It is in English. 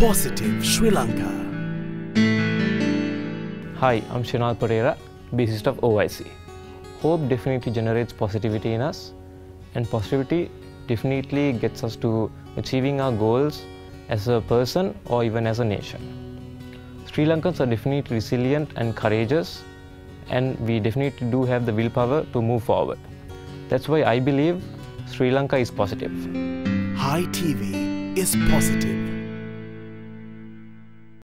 Positive Sri Lanka. Hi, I'm Shenal Perera, bassist of OIC. Hope definitely generates positivity in us, and positivity definitely gets us to achieving our goals as a person or even as a nation. Sri Lankans are definitely resilient and courageous, and we definitely do have the willpower to move forward. That's why I believe Sri Lanka is positive. Hi! TV is positive.